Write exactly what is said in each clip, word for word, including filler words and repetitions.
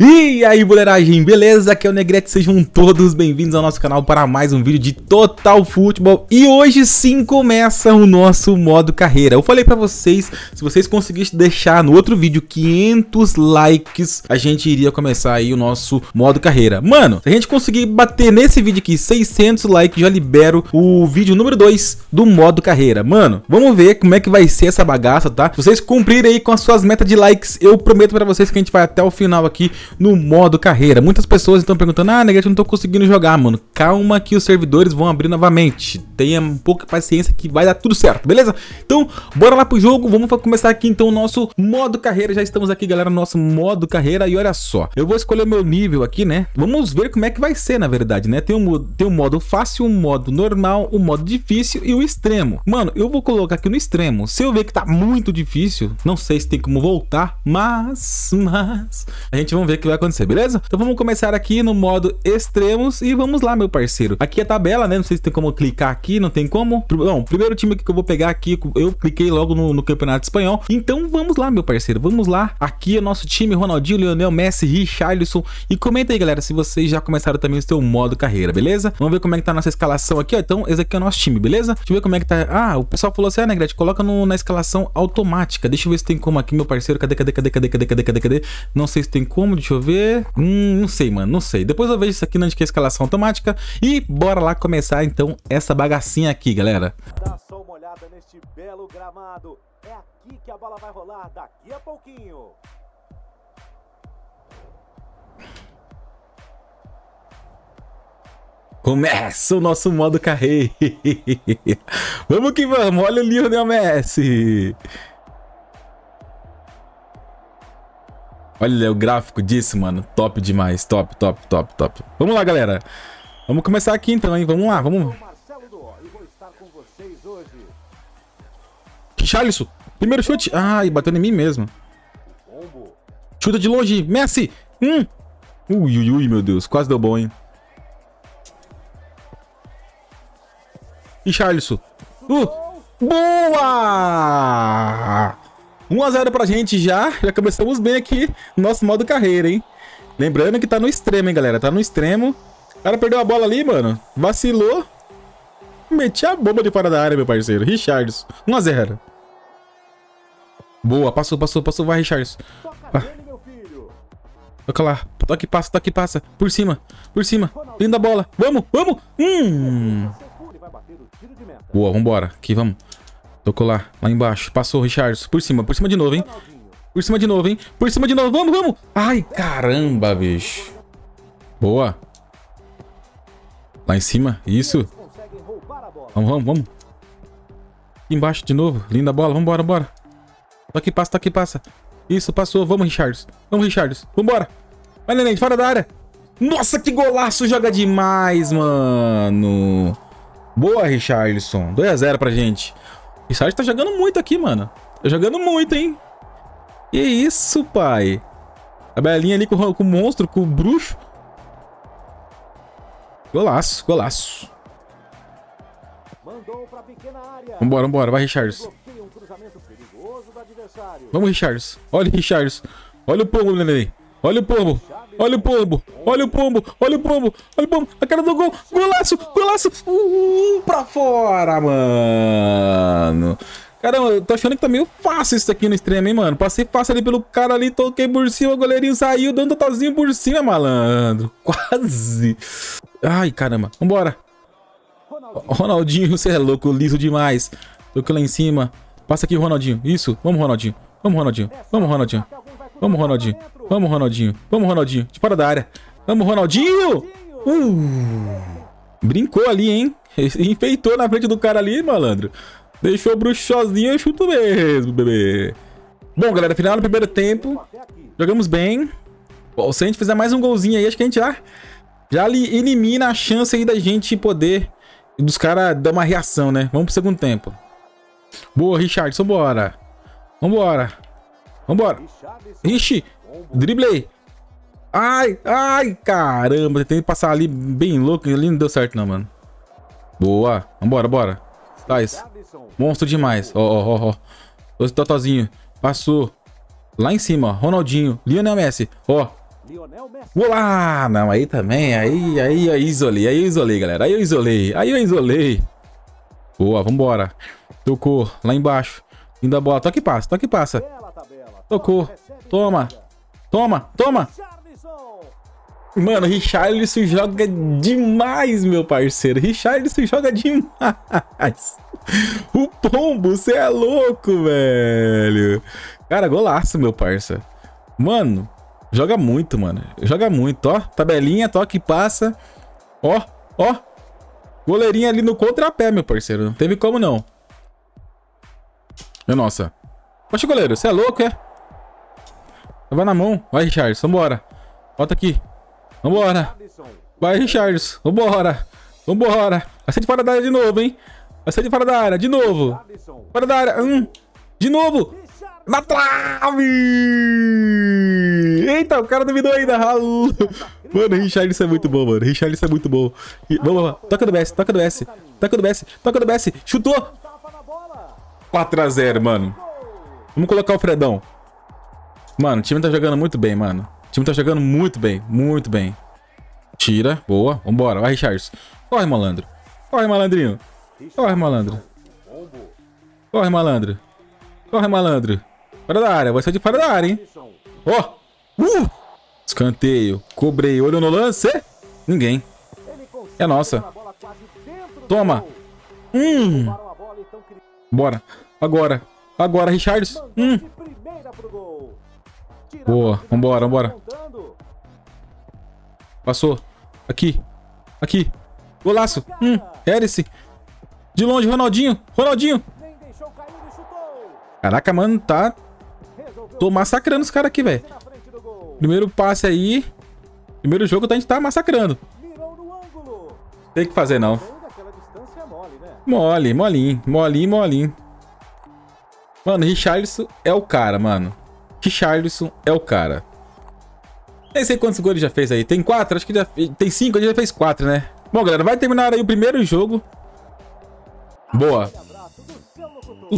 E aí, boleiragem, beleza? Aqui é o Negrete, sejam todos bem-vindos ao nosso canal para mais um vídeo de Total Football. E hoje sim começa o nosso modo carreira. Eu falei pra vocês, se vocês conseguissem deixar no outro vídeo quinhentos likes, a gente iria começar aí o nosso modo carreira. Mano, se a gente conseguir bater nesse vídeo aqui seiscentos likes, já libero o vídeo número dois do modo carreira. Mano, vamos ver como é que vai ser essa bagaça, tá? Se vocês cumprirem aí com as suas metas de likes, eu prometo pra vocês que a gente vai até o final aqui no modo carreira. Muitas pessoas estão perguntando: ah, Negrete, eu não tô conseguindo jogar, mano. Calma que os servidores vão abrir novamente. Tenha um pouco de paciência que vai dar tudo certo, beleza? Então, bora lá pro jogo. Vamos começar aqui então o nosso modo carreira. Já estamos aqui, galera, no nosso modo carreira. E olha só, eu vou escolher o meu nível aqui, né? Vamos ver como é que vai ser, na verdade, né? Tem um, tem um modo fácil, um modo normal, um modo difícil e o extremo. Mano, eu vou colocar aqui no extremo. Se eu ver que tá muito difícil, não sei se tem como voltar, mas, mas a gente vai ver o que vai acontecer, beleza? Então vamos começar aqui no modo extremos e vamos lá, meu parceiro. Aqui é a tabela, né? Não sei se tem como clicar aqui, não tem como. Bom, primeiro time que eu vou pegar aqui, eu cliquei logo no, no campeonato espanhol. Então vamos lá, meu parceiro, vamos lá. Aqui é nosso time: Ronaldinho, Lionel Messi, Richarlison. E comenta aí, galera, se vocês já começaram também o seu modo carreira, beleza? Vamos ver como é que tá a nossa escalação aqui, ó. Então esse aqui é o nosso time, beleza? Deixa eu ver como é que tá. Ah, o pessoal falou assim: ah, Negrete, coloca no, na escalação automática. Deixa eu ver se tem como aqui, meu parceiro. Cadê, cadê, cadê, cadê, cadê, cadê, cadê, cadê? Não sei se tem como. Deixa eu ver. Hum, não sei, mano. Não sei. Depois eu vejo isso aqui na é escalação automática. E bora lá começar, então, essa bagacinha aqui, galera. Dá só uma olhada neste belo gramado. É aqui que a bola vai rolar daqui a pouquinho. Começa o nosso modo carreira. Vamos que vamos. Olha ali o Lionel Messi. Olha o gráfico disso, mano. Top demais. Top, top, top, top. Vamos lá, galera. Vamos começar aqui então, hein? Vamos lá, vamos. Richarlison. Primeiro chute. Ai, bateu em mim mesmo. Chuta de longe. Messi. Hum. Ui, ui, ui, meu Deus. Quase deu bom, hein? Richarlison. Uh. Boa! um a zero pra gente já, já começamos bem aqui no nosso modo carreira, hein? Lembrando que tá no extremo, hein, galera? Tá no extremo. O cara perdeu a bola ali, mano. Vacilou. Meti a bomba de fora da área, meu parceiro. Richarlison. um a zero. Boa, passou, passou, passou. Vai, Richarlison. Ah. Toca lá. Toque, passa, toque, passa. Por cima, por cima. Linda bola. Vamos, vamos. Hum. Boa, vambora. Aqui, vamos. Tocou lá, lá embaixo. Passou o Richarlison. Por cima, por cima de novo, hein? Por cima de novo, hein? Por cima de novo. Vamos, vamos! Ai, caramba, bicho. Boa. Lá em cima. Isso. Vamos, vamos, vamos. Aqui embaixo de novo. Linda bola. Vamos embora, bora. Toque, passa, toque, passa. Isso, passou. Vamos, Richarlison. Vamos, Richarlison. Vamos embora. Vai, neném, fora da área. Nossa, que golaço. Joga demais, mano. Boa, Richarlison. dois a zero pra gente. O Richard tá jogando muito aqui, mano. Tá jogando muito, hein? Que isso, pai. A belinha ali com, com o monstro, com o bruxo. Golaço, golaço. Mandou pra pequena área. Vambora, vambora. Vai, Richarlison. Vamos, Richarlison. Olha o Richarlison. Olha o pombo, neném. Olha o pombo. Olha o pombo. Olha o pombo. Olha o pombo. Olha o pombo. A cara do gol. Golaço, golaço. Uh, pra fora, mano. Caramba, eu tô achando que tá meio fácil isso aqui no extremo, hein, mano. Passei fácil ali pelo cara ali, toquei por cima, o goleirinho saiu, dando um totalzinho por cima, malandro. Quase. Ai, caramba. Vambora. Ronaldinho, você é louco, liso demais. Toquei lá em cima. Passa aqui, Ronaldinho. Isso. Vamos, Ronaldinho. Vamos, Ronaldinho. Vamos, Ronaldinho. Vamos, Ronaldinho. Vamos, Ronaldinho. Vamos, Ronaldinho. De fora da área. Vamos, Ronaldinho. Uh, brincou ali, hein? Enfeitou na frente do cara ali, malandro. Deixou o bruxo sozinho e chuto mesmo, bebê. Bom, galera, final do primeiro tempo. Jogamos bem. Bom, se a gente fizer mais um golzinho aí, acho que a gente já, já elimina a chance aí da gente poder... Dos caras dar uma reação, né? Vamos pro segundo tempo. Boa, Richarlison, bora. Vambora. Vambora. Ixi, driblei. Ai, ai, caramba. Tentei passar ali bem louco. Ali não deu certo não, mano. Boa. Vambora, bora. Tais. Monstro demais. Ó, ó, ó, ó. Dois totozinho. Passou. Lá em cima, ó. Ronaldinho. Lionel Messi. Ó. Olá! Não, aí também. Aí, aí, aí isolei. Aí eu isolei, galera. Aí eu isolei. Aí eu isolei. Boa, vambora. Tocou. Lá embaixo. Linda bola. Toque e passa. Toque e passa. Tocou. Toma. Toma. Toma. Mano, Richarlison joga demais, meu parceiro. Richarlison joga demais. O pombo, você é louco, velho. Cara, golaço, meu parça. Mano, joga muito, mano. Joga muito, ó. Tabelinha, toque e passa. Ó, ó. Goleirinha ali no contrapé, meu parceiro. Não teve como, não. Meu nossa. Poxa, goleiro, você é louco, é? Vai na mão. Vai, Richarlison, vambora. Bota aqui. Vambora. Vai, Richarlison. Vambora. Vambora. Vai sair de fora da área de novo, hein? Vai sair de fora da área. De novo. Fora da área. Hum. De novo. Na trave! Eita, o cara duvidou ainda. Mano, o Richarlison é muito bom, mano. Richarlison é muito bom. Vamos lá. Toca do Messi. Toca do Messi. Toca do Messi. Toca do Messi. Chutou. quatro a zero, mano. Vamos colocar o Fredão. Mano, o time tá jogando muito bem, mano. O time tá jogando muito bem, muito bem. Tira, boa, vambora, vai, Richarlison. Corre, malandro. Corre, malandrinho. Corre, malandro. Corre, malandro. Corre, malandro. Fora da área, vai sair de fora da área, hein? Ó! Oh. Uh! Escanteio, cobrei, olho no lance. Ninguém. É nossa. Toma. Hum. Bora. Agora. Agora, Richarlison. Hum. Boa, vambora, vambora. Passou. Aqui. Aqui. Golaço. Hum, hélice. De longe, Ronaldinho. Ronaldinho. Caraca, mano, tá... Tô massacrando os caras aqui, velho. Primeiro passe aí. Primeiro jogo a gente tá massacrando. Tem que fazer, não. Mole, molinho. Molinho, molinho. Mano, Richarlison é o cara, mano. Richarlison é o cara. Nem sei quantos gols ele já fez aí. Tem quatro? Acho que já tem cinco. Ele já fez quatro, né? Bom, galera, vai terminar aí o primeiro jogo. Boa.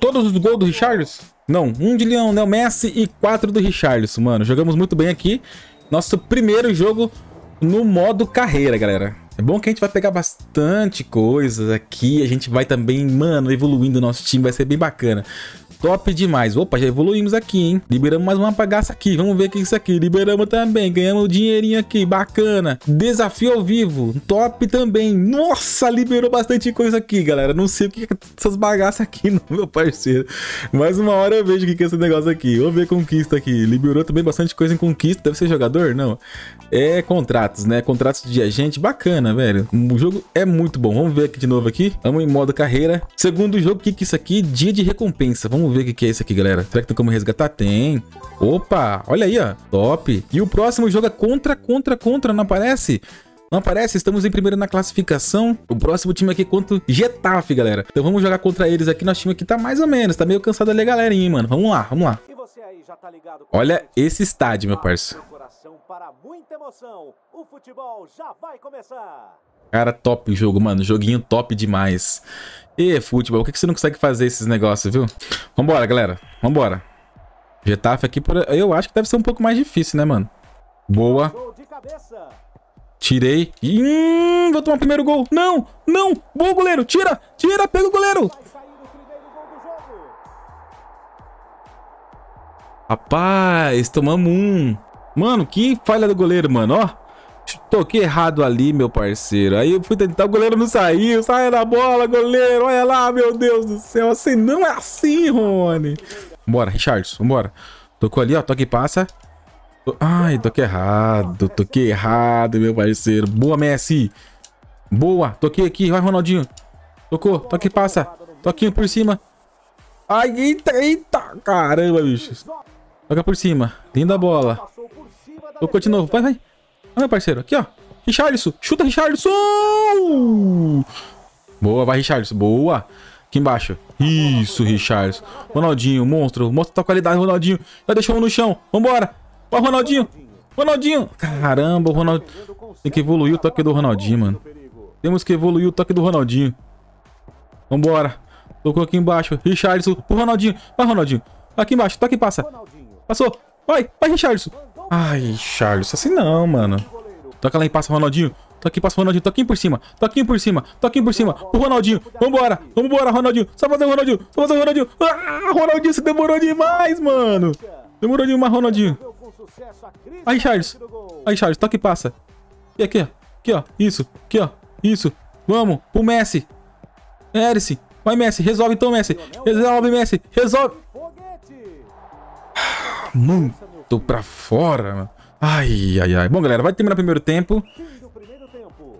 Todos os gols do Richarlison? Não. Um de Lionel Messi e quatro do Richarlison, mano. Jogamos muito bem aqui. Nosso primeiro jogo no modo carreira, galera. É bom que a gente vai pegar bastante coisas aqui. A gente vai também, mano, evoluindo o nosso time. Vai ser bem bacana. Top demais. Opa, já evoluímos aqui, hein? Liberamos mais uma bagaça aqui. Vamos ver o que é isso aqui. Liberamos também. Ganhamos dinheirinho aqui. Bacana. Desafio ao vivo. Top também. Nossa, liberou bastante coisa aqui, galera. Não sei o que é essas bagaças aqui, não, meu parceiro. Mais uma hora eu vejo o que é esse negócio aqui. Vamos ver conquista aqui. Liberou também bastante coisa em conquista. Deve ser jogador? Não. É contratos, né? Contratos de agente. Bacana, velho. O jogo é muito bom. Vamos ver aqui de novo aqui. Vamos em modo carreira. Segundo jogo, o que é isso aqui? Dia de recompensa. Vamos ver. Ver o que é isso aqui, galera. Será que tem como resgatar? Tem. Opa, olha aí, ó. Top. E o próximo jogo é contra, contra, contra. Não aparece? Não aparece. Estamos em primeiro na classificação. O próximo time aqui é contra o Getafe, galera. Então vamos jogar contra eles aqui. Nosso time aqui tá mais ou menos. Tá meio cansado ali, galerinha, mano. Vamos lá, vamos lá. Olha esse estádio, meu parceiro. Cara, top o jogo, mano. Joguinho top demais. E futebol, por que você não consegue fazer esses negócios, viu? Vambora, galera. Vambora. Getafe aqui, por... eu acho que deve ser um pouco mais difícil, né, mano? Boa. Tirei. Hum, vou tomar o primeiro gol. Não, não. Boa, goleiro. Tira, tira. Pega o goleiro. Rapaz, tomamos um. Mano, que falha do goleiro, mano, ó. Toquei errado ali, meu parceiro. Aí eu fui tentar, o goleiro não saiu. Sai da bola, goleiro. Olha lá, meu Deus do céu. Assim não é assim, Rony. Bora, Richarlison, vambora. Tocou ali, ó. Toque e passa. Ai, toquei errado. Toquei errado, meu parceiro. Boa, Messi. Boa. Toquei aqui. Vai, Ronaldinho. Tocou. Toque e passa. Toquinho por cima. Ai, eita, eita. Caramba, bicho. Toca por cima. Linda bola. Tocou de novo. Vai, vai. Ah, meu parceiro, aqui, ó. Richarlison. Chuta, Richarlison. Boa, vai, Richarlison. Boa. Aqui embaixo. Isso, Richarlison. Ronaldinho, monstro. Mostra tua qualidade, Ronaldinho. Já deixou um no chão. Vambora. Ó, Ronaldinho. Ronaldinho. Caramba, o Ronaldinho. Tem que evoluir o toque do Ronaldinho, mano. Temos que evoluir o toque do Ronaldinho. Vambora. Tocou aqui embaixo. Richarlison. Pro Ronaldinho. Vai, Ronaldinho. Aqui embaixo. Toque e passa. Passou. Vai, vai, Richarlison. Ai, Richarlison, assim não, mano. Toca lá e passa o Ronaldinho. Tô aqui, passa o Ronaldinho, toquinho por cima, toquinho por cima, toquinho por cima, o Ronaldinho, vambora, vambora, Ronaldinho, só fazer o Ronaldinho, só fazer o Ronaldinho, ah, Ronaldinho, você demorou demais, mano, demorou demais, Ronaldinho, aí, Charles, aí, Charles, toque e passa, e aqui, ó, aqui, ó, isso, aqui, ó, isso, vamos, pro Messi, Erice, vai, Messi, resolve então, Messi, resolve, Messi, resolve, muito pra fora, mano, ai, ai, ai, bom, galera, vai terminar o primeiro tempo.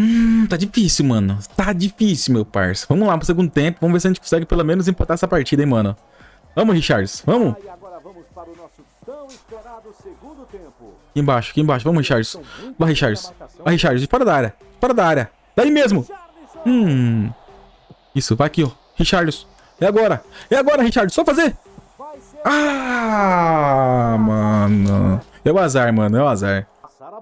Hum, tá difícil, mano. Tá difícil, meu parça. Vamos lá pro segundo tempo. Vamos ver se a gente consegue pelo menos empatar essa partida, hein, mano. Vamos, Richarlison. Vamos. Ah, e agora vamos para o nosso tão esperado segundo tempo. Aqui embaixo, aqui embaixo. Vamos, Richarlison. Vai, Richarlison. Vai, Richarlison. Fora da área. Fora da área. Daí mesmo. Hum. Isso, vai aqui, ó. Richarlison. É agora. É agora, Richarlison. Só fazer. Ah, mano. É o azar, mano. É o azar.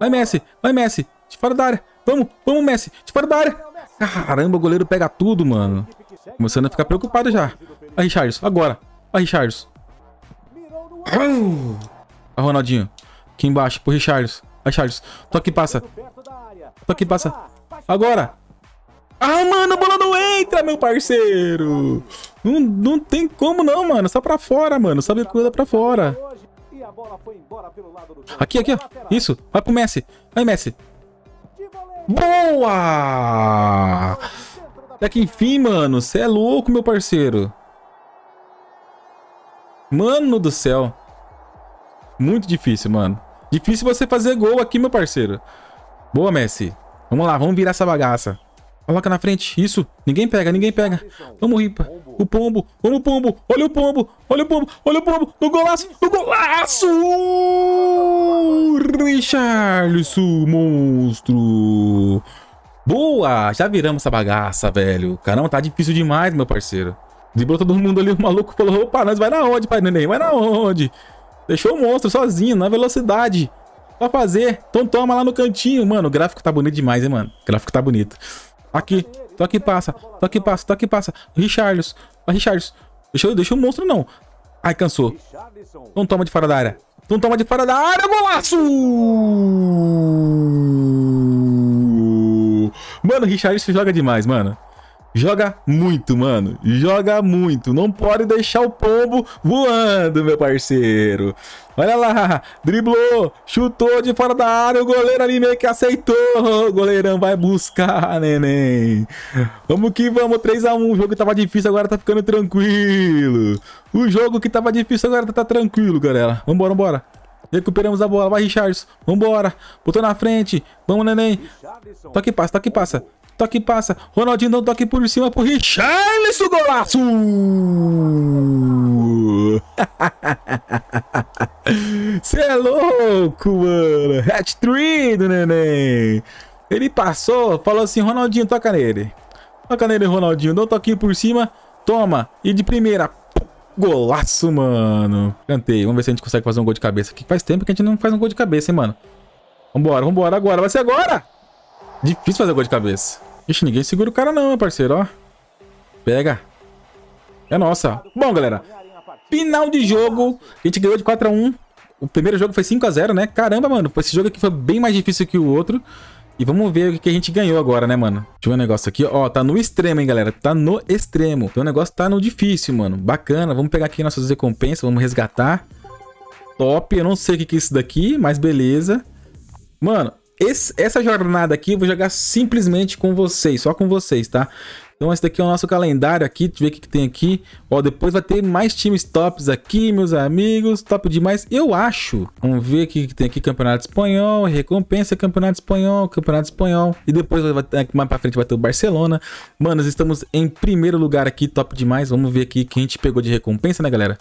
Vai, Messi. Vai, Messi. De fora da área. Vamos, vamos, Messi. De fora da área. Caramba, o goleiro pega tudo, mano. Começando a ficar preocupado já. Vai, Richarlison. Agora. Vai, Richarlison. Vai, Ronaldinho. Aqui embaixo, pro Richarlison. Vai, Richarlison. Toque e passa. Toque e passa. Agora. Ah, mano, a bola não entra, meu parceiro. Não, não tem como não, mano. Só pra fora, mano. Só ver coisa pra fora. Aqui, aqui, ó. Isso. Vai pro Messi. Vai, Messi. Boa! Até que enfim, mano. Você é louco, meu parceiro. Mano do céu. Muito difícil, mano. Difícil você fazer gol aqui, meu parceiro. Boa, Messi. Vamos lá, vamos virar essa bagaça. Coloca na frente. Isso. Ninguém pega, ninguém pega. Vamos, Ripa. O pombo. Vamos, pombo. Olha o pombo. Olha o pombo. Olha o pombo. No golaço. No golaço. Richarlison, monstro. Boa. Já viramos essa bagaça, velho. Caramba, tá difícil demais, meu parceiro. Driblou todo mundo ali. O maluco falou: opa, nós vai na onde, pai neném? Vai na onde? Deixou o monstro sozinho, na velocidade. Pra fazer. Então toma lá no cantinho. Mano, o gráfico tá bonito demais, hein, mano. O gráfico tá bonito. Aqui, toque e passa, toque e passa, toque e passa. Richarlison, vai, Richarlison. Deixa, deixa o monstro, não. Ai, cansou. Não toma de fora da área. Não toma de fora da área, golaço! Mano, Richarlison joga demais, mano. Joga muito, mano. Joga muito. Não pode deixar o pombo voando, meu parceiro. Olha lá. Driblou. Chutou de fora da área. O goleiro ali meio que aceitou. O goleirão vai buscar, neném. Vamos que vamos. três a um. O jogo que tava difícil agora tá ficando tranquilo. O jogo que tava difícil agora tá tranquilo, galera. Vambora, vambora. Recuperamos a bola. Vai, Richarlison. Vambora. Botou na frente. Vamos, neném. Toque e passa, toque e passa. Toque e passa. Ronaldinho dá um toque por cima pro Richarlison. Golaço! Você é louco, mano. Hat-trick do neném. Ele passou, falou assim: Ronaldinho, toca nele. Toca nele, Ronaldinho. Dá um toquinho por cima. Toma. E de primeira. Golaço, mano. Cantei. Vamos ver se a gente consegue fazer um gol de cabeça aqui. Faz tempo que a gente não faz um gol de cabeça, hein, mano. Vambora, vambora. Agora. Vai ser agora. Difícil fazer gol de cabeça. Ixi, ninguém segura o cara não, meu parceiro, ó. Pega. É nossa. Bom, galera. Final de jogo. A gente ganhou de quatro a um. O primeiro jogo foi cinco a zero, né? Caramba, mano. Esse jogo aqui foi bem mais difícil que o outro. E vamos ver o que a gente ganhou agora, né, mano? Deixa eu ver um negócio aqui. Ó, tá no extremo, hein, galera? Tá no extremo. Então o negócio tá no difícil, mano. Bacana. Vamos pegar aqui nossas recompensas. Vamos resgatar. Top. Eu não sei o que é isso daqui, mas beleza. Mano... Esse, essa jornada aqui eu vou jogar simplesmente com vocês, só com vocês, tá? Então esse daqui é o nosso calendário aqui, deixa eu ver o que tem aqui. Ó, depois vai ter mais times tops aqui, meus amigos, top demais, eu acho. Vamos ver o que tem aqui, campeonato espanhol, recompensa, campeonato espanhol, campeonato espanhol. E depois vai ter, mais pra frente vai ter o Barcelona. Mano, nós estamos em primeiro lugar aqui, top demais. Vamos ver aqui o que a gente pegou de recompensa, né, galera?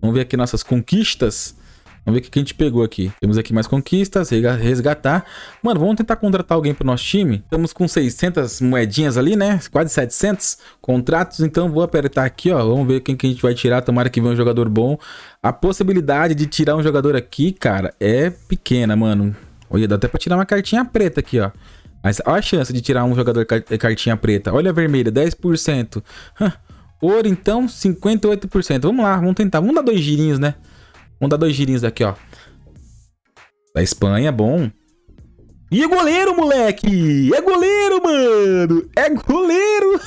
Vamos ver aqui nossas conquistas. Vamos ver o que a gente pegou aqui. Temos aqui mais conquistas, resgatar. Mano, vamos tentar contratar alguém pro nosso time. Estamos com seiscentas moedinhas ali, né? Quase setecentos contratos. Então, vou apertar aqui, ó. Vamos ver quem que a gente vai tirar. Tomara que venha um jogador bom. A possibilidade de tirar um jogador aqui, cara, é pequena, mano. Olha, dá até pra tirar uma cartinha preta aqui, ó. Mas olha a chance de tirar um jogador cartinha preta. Olha a vermelha, dez por cento. Hã. Ouro, então, cinquenta e oito por cento. Vamos lá, vamos tentar. Vamos dar dois girinhos, né? Vamos dar dois girinhos aqui, ó. Da Espanha, bom. E é goleiro, moleque! É goleiro, mano! É goleiro!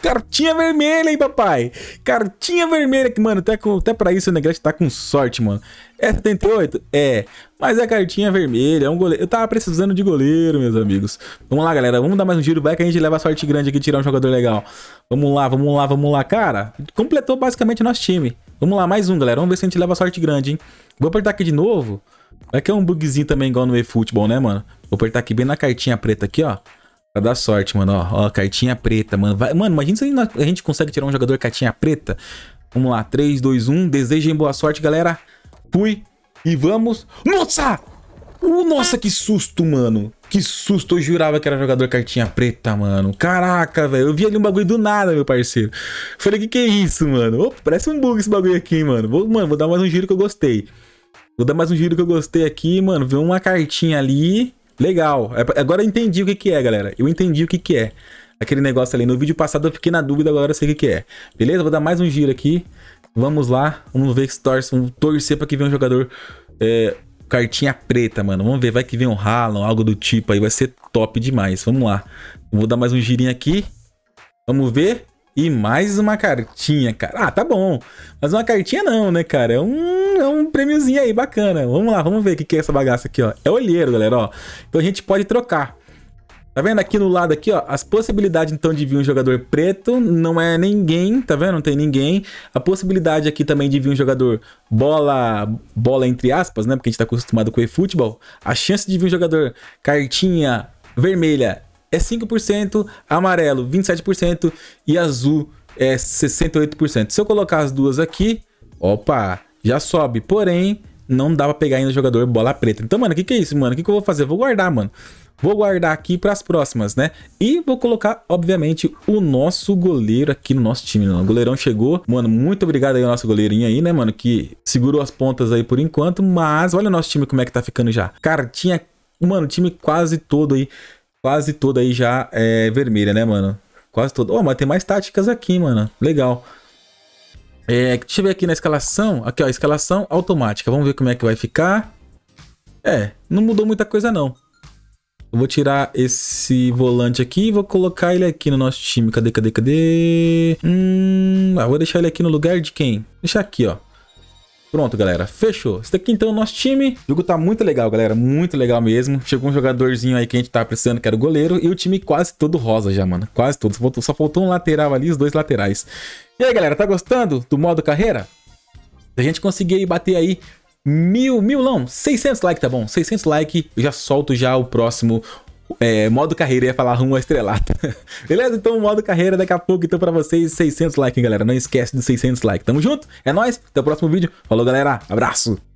Cartinha vermelha, hein, papai? Cartinha vermelha. Mano, até, até pra isso o Negrete tá com sorte, mano. É setenta e oito? É. Mas é cartinha vermelha, é um goleiro. Eu tava precisando de goleiro, meus amigos. Vamos lá, galera. Vamos dar mais um giro. Vai que a gente leva a sorte grande aqui e tirar um jogador legal. Vamos lá, vamos lá, vamos lá. Cara, completou basicamente nosso time. Vamos lá, mais um, galera. Vamos ver se a gente leva a sorte grande, hein? Vou apertar aqui de novo. Vai que é um bugzinho também igual no eFootball, né, mano? Vou apertar aqui bem na cartinha preta aqui, ó. Pra dar sorte, mano, ó, ó, cartinha preta, mano. Vai, mano, imagina se a gente consegue tirar um jogador cartinha preta. Vamos lá, três, dois, um, desejem boa sorte, galera. Fui e vamos. Nossa! Uh, nossa, que susto, mano. Que susto, eu jurava que era jogador cartinha preta, mano. Caraca, velho, eu vi ali um bagulho do nada, meu parceiro. Falei, que que é isso, mano? Opa, parece um bug esse bagulho aqui, mano. Vou, mano, vou dar mais um giro que eu gostei. Vou dar mais um giro que eu gostei aqui, mano. Viu uma cartinha ali... Legal, agora eu entendi o que que é, galera. Eu entendi o que que é. Aquele negócio ali, no vídeo passado eu fiquei na dúvida, agora eu sei o que que é. Beleza? Vou dar mais um giro aqui. Vamos lá, vamos ver se torce, vamos torcer pra que venha um jogador é, cartinha preta, mano. Vamos ver, vai que vem um Haaland, algo do tipo aí, vai ser top demais. Vamos lá, vou dar mais um girinho aqui. Vamos ver. E mais uma cartinha, cara. Ah, tá bom. Mas uma cartinha não, né, cara? É um, é um prêmiozinho aí, bacana. Vamos lá, vamos ver o que que é essa bagaça aqui, ó. É olheiro, galera, ó. Então a gente pode trocar. Tá vendo aqui no lado aqui, ó? As possibilidades, então, de vir um jogador preto não é ninguém, tá vendo? Não tem ninguém. A possibilidade aqui também de vir um jogador bola, bola entre aspas, né? Porque a gente tá acostumado com o eFootball. A chance de vir um jogador cartinha vermelha é cinco por cento, amarelo vinte e sete por cento e azul é sessenta e oito por cento. Se eu colocar as duas aqui, opa, já sobe. Porém, não dá pra pegar ainda o jogador bola preta. Então, mano, o que que é isso, mano? O que que eu vou fazer? Eu vou guardar, mano. Vou guardar aqui pras próximas, né? E vou colocar, obviamente, o nosso goleiro aqui no nosso time, mano. O goleirão chegou. Mano, muito obrigado aí ao nosso goleirinho aí, né, mano? Que segurou as pontas aí por enquanto. Mas olha o nosso time como é que tá ficando já. Cartinha, mano, o time quase todo aí. Quase toda aí já é vermelha, né, mano? Quase toda. Oh, mas tem mais táticas aqui, mano. Legal. É, deixa eu ver aqui na escalação. Aqui, ó, escalação automática. Vamos ver como é que vai ficar. É, não mudou muita coisa, não. Eu vou tirar esse volante aqui e vou colocar ele aqui no nosso time. Cadê, cadê, cadê? Hum, ah, vou deixar ele aqui no lugar de quem? Vou deixar aqui, ó. Pronto, galera. Fechou. Esse daqui, então, é o nosso time. O jogo tá muito legal, galera. Muito legal mesmo. Chegou um jogadorzinho aí que a gente tava precisando, que era o goleiro. E o time quase todo rosa já, mano. Quase todo. Só faltou, só faltou um lateral ali, os dois laterais. E aí, galera, tá gostando do modo carreira? Se a gente conseguir bater aí mil, mil não, seiscentos likes, tá bom? seiscentos likes, eu já solto já o próximo... É, modo carreira, ia falar rumo à estrelata. Beleza? Então, modo carreira daqui a pouco. Então, pra vocês, seiscentos likes, galera. Não esquece dos seiscentos likes. Tamo junto, é nóis. Até o próximo vídeo. Falou, galera. Abraço.